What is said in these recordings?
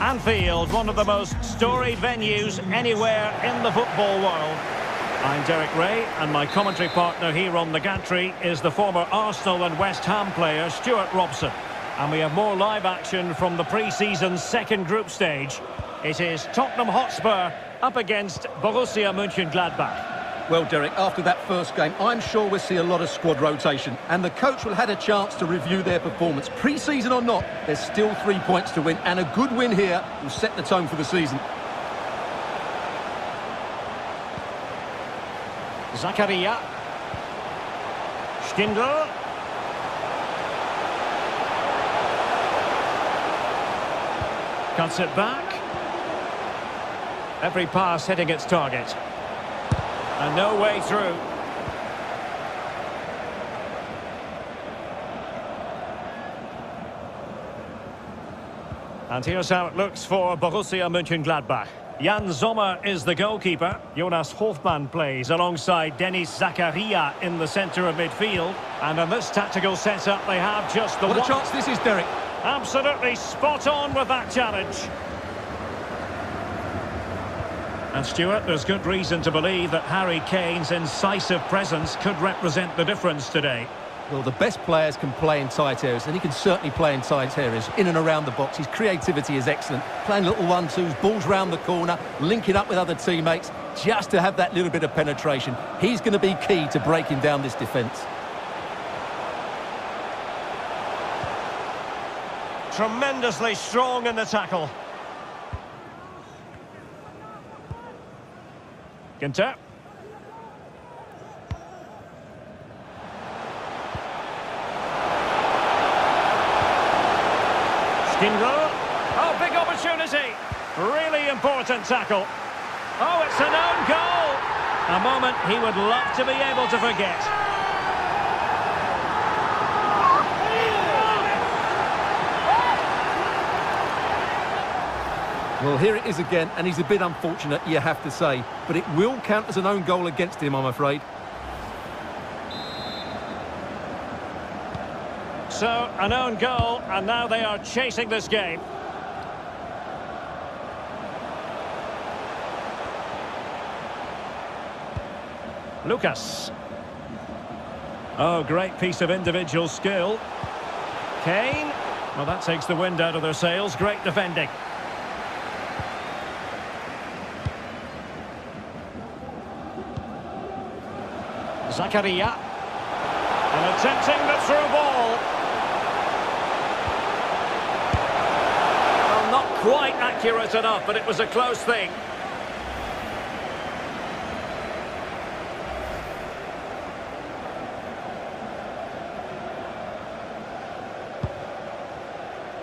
Anfield, one of the most storied venues anywhere in the football world. I'm Derek Ray, and my commentary partner here on The Gantry is the former Arsenal and West Ham player Stuart Robson. And we have more live action from the pre-season second group stage. It is Tottenham Hotspur up against Borussia Mönchengladbach. Well, Derek, after that first game, I'm sure we'll see a lot of squad rotation, and the coach will have a chance to review their performance. Pre-season or not, there's still 3 points to win, and a good win here will set the tone for the season. Zakaria. Stindl. Cuts it back. Every pass hitting its target. And no way through. And here's how it looks for Borussia Mönchengladbach. Jan Sommer is the goalkeeper. Jonas Hofmann plays alongside Denis Zakaria in the centre of midfield. And in this tactical setup, they have just the one. What a chance this is, Derek. Absolutely spot on with that challenge. And Stuart, there's good reason to believe that Harry Kane's incisive presence could represent the difference today. Well, the best players can play in tight areas, and he can certainly play in tight areas, in and around the box. His creativity is excellent. Playing little one-twos, balls round the corner, linking up with other teammates, just to have that little bit of penetration. He's going to be key to breaking down this defence. Tremendously strong in the tackle. Ginter. Stindl. Oh, big opportunity. Really important tackle. Oh, it's an own goal. A moment he would love to be able to forget. Well, here it is again, and he's a bit unfortunate, you have to say. But it will count as an own goal against him, I'm afraid. So, an own goal, and now they are chasing this game. Lucas. Oh, great piece of individual skill. Kane. Well, that takes the wind out of their sails. Great defending. Zakaria, and attempting the through ball. Well, not quite accurate enough, but it was a close thing.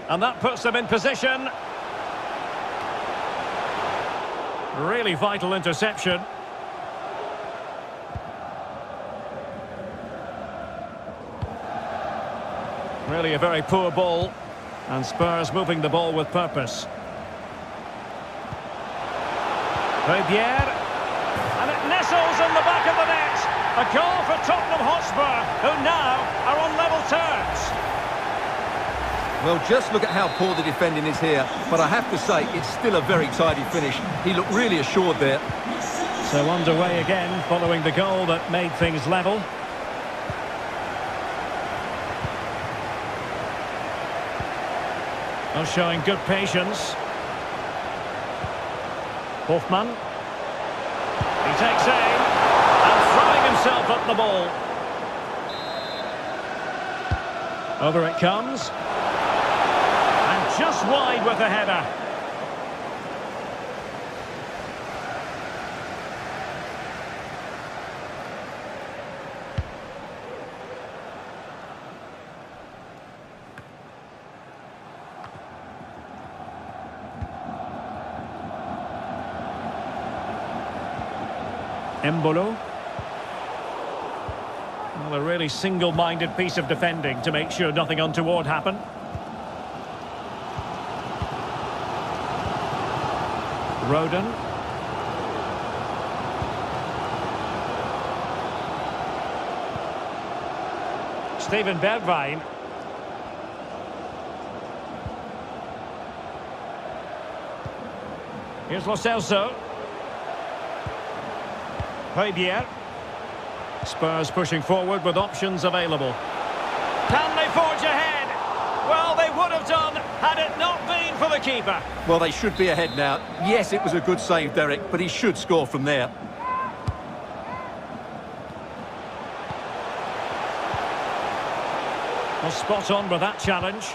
And that puts them in position. Really vital interception. Really a very poor ball, and Spurs moving the ball with purpose. Rivière, and it nestles in the back of the net. A goal for Tottenham Hotspur, who now are on level terms. Well, just look at how poor the defending is here, but I have to say it's still a very tidy finish. He looked really assured there. So underway again, following the goal that made things level. Showing good patience. Hofmann. He takes aim and throwing himself at the ball. Over it comes. And just wide with the header. Embolo. Well, a really single-minded piece of defending to make sure nothing untoward happened. Rodon. Steven Bergwijn. Here's Lo Celso. Fabian. Spurs pushing forward with options available. Can they forge ahead? Well, they would have done had it not been for the keeper. Well, they should be ahead now. Yes, it was a good save, Derek, but he should score from there. Well, spot on with that challenge.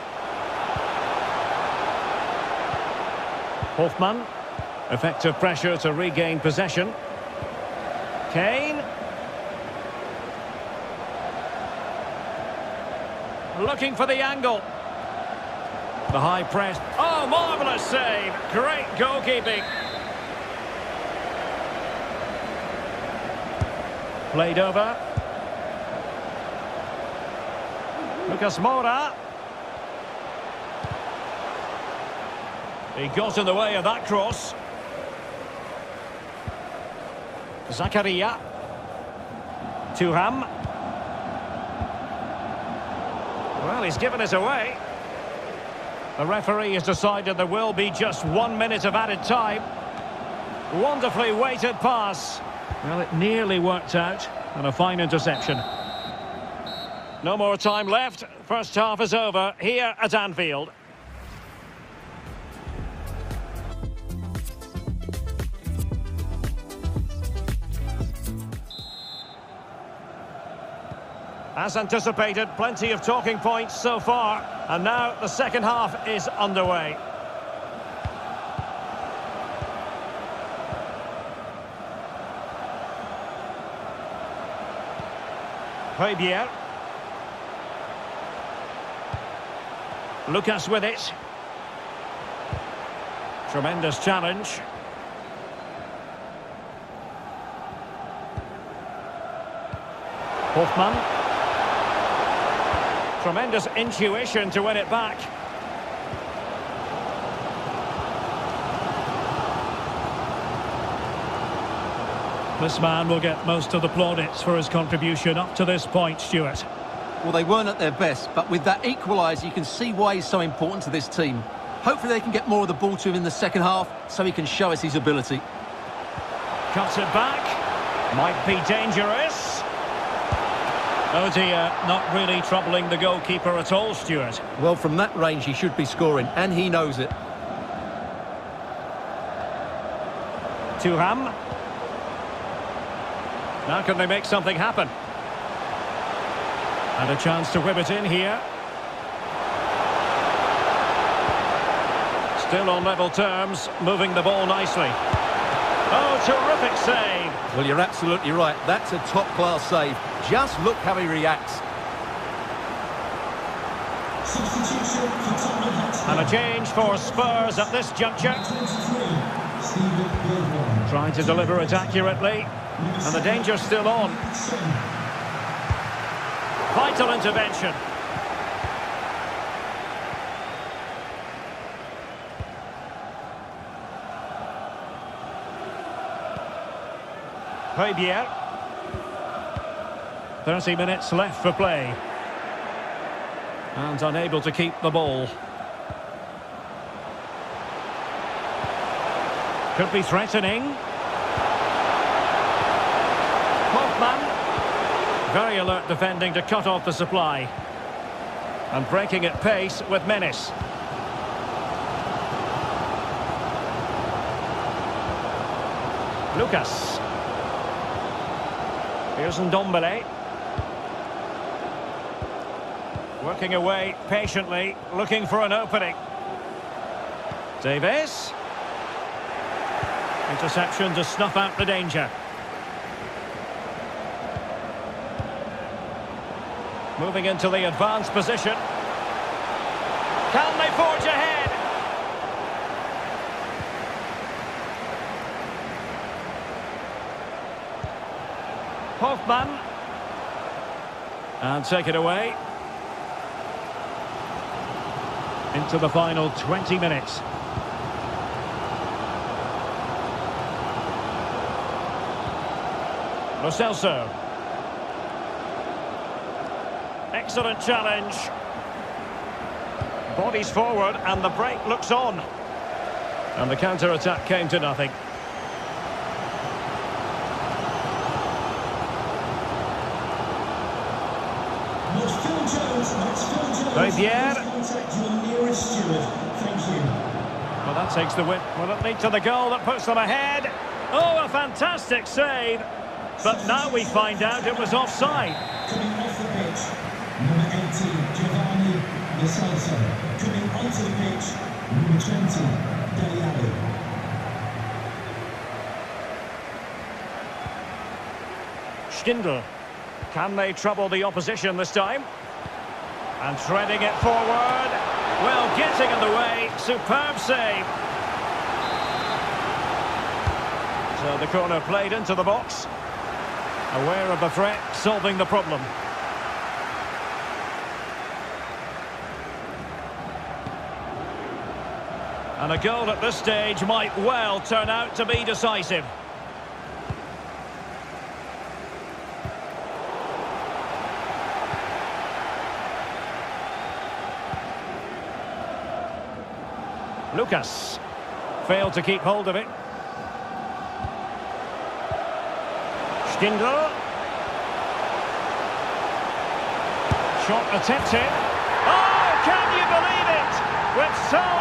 Hofmann. Effective pressure to regain possession. Kane. Looking for the angle. The high press. Oh, marvellous save. Great goalkeeping. Played over. Lucas Moura. He got in the way of that cross. Zakaria. Thuram. Well, he's given us away. The referee has decided there will be just 1 minute of added time. Wonderfully weighted pass. Well, it nearly worked out, and a fine interception. No more time left. First half is over here at Anfield. As anticipated, plenty of talking points so far. And now the second half is underway. Rivière. Lucas with it. Tremendous challenge. Hofmann. Tremendous intuition to win it back. This man will get most of the plaudits for his contribution up to this point, Stuart. Well, they weren't at their best, but with that equaliser, you can see why he's so important to this team. Hopefully they can get more of the ball to him in the second half so he can show us his ability. Cuts it back. Might be dangerous. Oh dear, not really troubling the goalkeeper at all, Stuart. Well, from that range he should be scoring, and he knows it. Thuram. Now can they make something happen? And a chance to whip it in here. Still on level terms, moving the ball nicely. Oh, terrific save. Well, you're absolutely right. That's a top-class save. Just look how he reacts. And a change for Spurs at this juncture. Trying to deliver it accurately. And the danger's still on. Vital intervention. Rivière. 30 minutes left for play. And unable to keep the ball. Could be threatening. Hofmann. Very alert defending to cut off the supply. And breaking at pace with menace. Lucas. Here's Ndombele. Working away patiently, looking for an opening. Davis. Interception to snuff out the danger. Moving into the advanced position. Can they forge ahead? Hofmann. And take it away. Into the final 20 minutes. Lo Celso. Excellent challenge. Bodies forward and the break looks on. And the counter-attack came to nothing. Rivière. Well, that takes the win. Well, that leads to the goal that puts them ahead. Oh, a fantastic save. But now we find out it was offside. Coming off the pitch, number 18, Giovanni, Lo Celso. Coming onto the pitch, number 20, Dele. Stindl. Can they trouble the opposition this time? And threading it forward. Well, getting in the way. Superb save. So the corner played into the box. Aware of the threat, solving the problem. And a goal at this stage might well turn out to be decisive. Lucas failed to keep hold of it. Stindl. Shot attempted. Oh, can you believe it? With so little.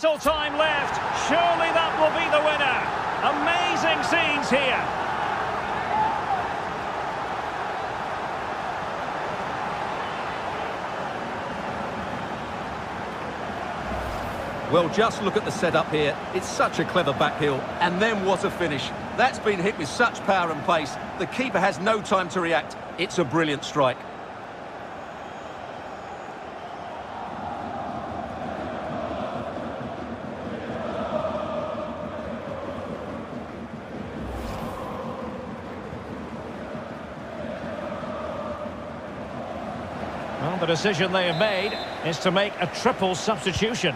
Little time left. Surely that will be the winner. Amazing scenes here. Well, just look at the setup here. It's such a clever back heel, and then what a finish. That's been hit with such power and pace. The keeper has no time to react. It's a brilliant strike. The decision they have made is to make a triple substitution.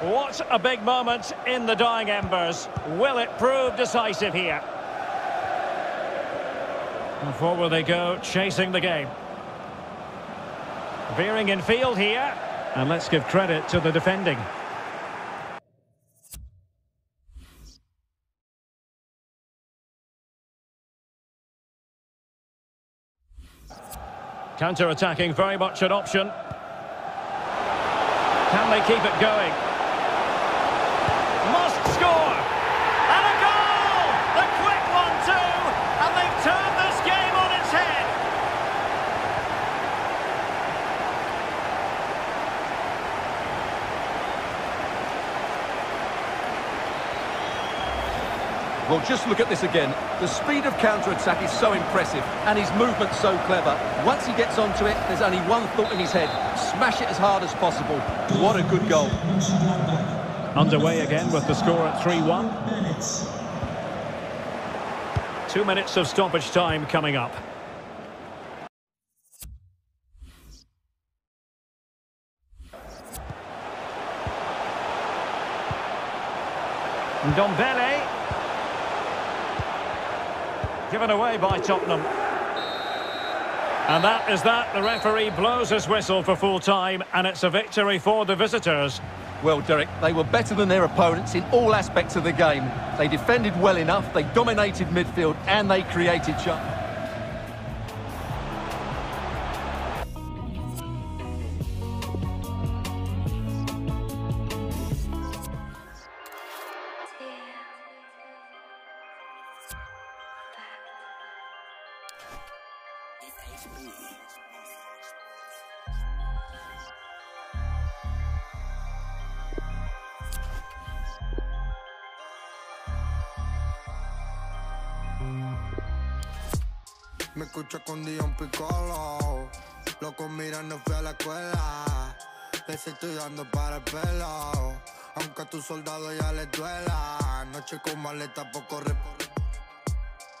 What a big moment in the dying embers. Will it prove decisive here? And forward they go, chasing the game. Veering in field here. And let's give credit to the defending. Counter-attacking, very much an option. Can they keep it going? Must score! And a goal! The quick 1-2! And they've turned this game on its head! Well, just look at this again. The speed of counter-attack is so impressive, and his movement so clever. Once he gets onto it, there's only one thought in his head. Smash it as hard as possible. What a good goal. Underway again with the score at 3-1. 2 minutes of stoppage time coming up. Ndombele. Given away by Tottenham. And that is that. The referee blows his whistle for full time, and it's a victory for the visitors. Well, Derek, they were better than their opponents in all aspects of the game. They defended well enough, they dominated midfield, and they created chances. Me escucho escondido un picolo. Loco mirando fui a la escuela. Les estoy dando para el pelo. Aunque a tus soldados ya les duela. Noche con maleta poco reposo.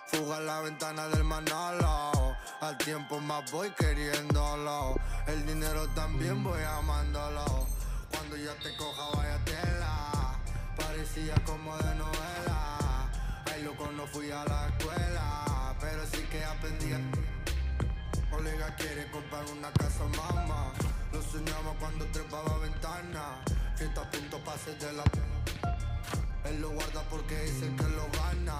Fuga a la ventana del Manolo. Al tiempo más voy queriéndolo. El dinero también voy amándolo. Cuando yo te coja vaya tela. Parecía como de novela. Ay, loco, no fui a la escuela, pero sí que aprendí. Olega quiere comprar una casa, mamá. Lo soñaba cuando trepaba ventana. Fiesta a punto pase de la... Él lo guarda porque es el que lo gana.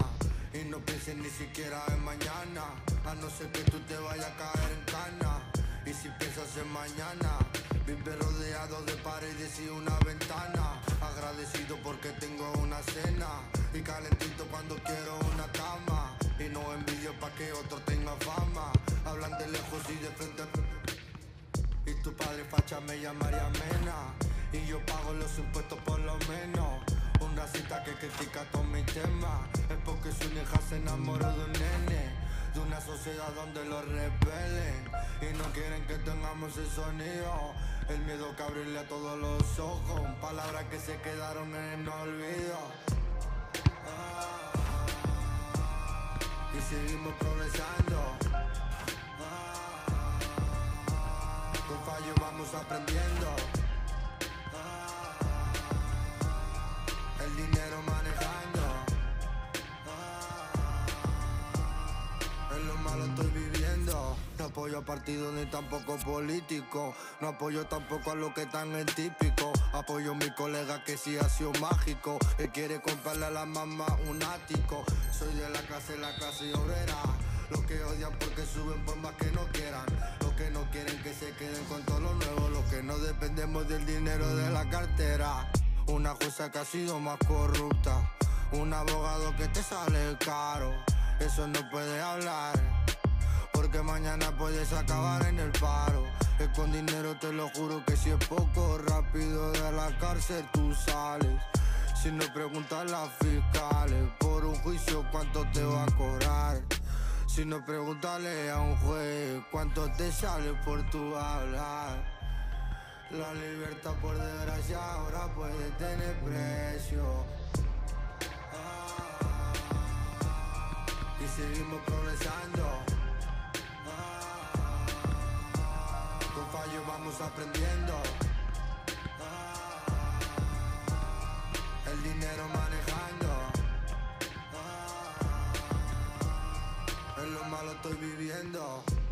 Y no pienses ni siquiera en mañana, a no ser que tú te vayas a caer en cana. Y si piensas en mañana, vive rodeado de paredes y una ventana. Agradecido porque tengo una cena, y calentito cuando quiero una cama. Y no envidio pa' que otro tenga fama, hablan de lejos y de frente. Y tu padre facha me llamaría Mena, y yo pago los impuestos por lo menos. Una cita que critica todos mis temas, es porque su hija se enamoró de un nene, de una sociedad donde lo repelen, y no quieren que tengamos el sonido, el miedo que abrirle a todos los ojos, palabras que se quedaron en el olvido. Y seguimos progresando, de fallos vamos aprendiendo. El dinero manejando, en lo malo estoy viviendo. No apoyo a partido ni tampoco político, no apoyo tampoco a lo que tan el típico. Apoyo a mi colega que sí ha sido mágico, él quiere comprarle a la mamá un ático. Soy de la clase obrera, los que odian porque suben por más que no quieran, los que no quieren que se queden con todo lo nuevo, los que no dependemos del dinero de la cartera. Una jueza que ha sido más corrupta, un abogado que te sale caro. Eso no puede hablar, porque mañana puedes acabar en el paro. Es con dinero, te lo juro que si es poco, rápido de la cárcel tú sales. Si no preguntas las fiscales por un juicio cuánto te va a cobrar. Si no preguntarle a un juez cuánto te sale por tu hablar. La libertad por desgracia ahora puede tener precio. Y seguimos progresando, con fallos vamos aprendiendo. El dinero manejando, en lo malo estoy viviendo.